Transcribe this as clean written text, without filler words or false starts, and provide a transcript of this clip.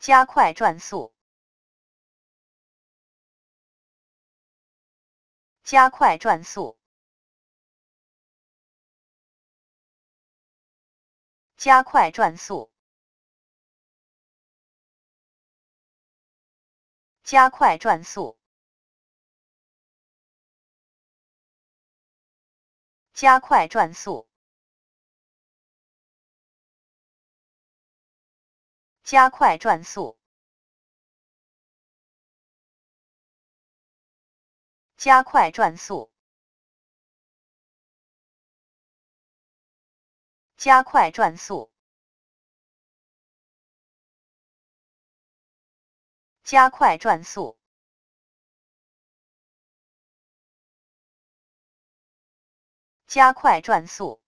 加快转速，加快转速，加快转速，加快转速，加快转速。 加快转速，加快转速，加快转速，加快转速，加快转速。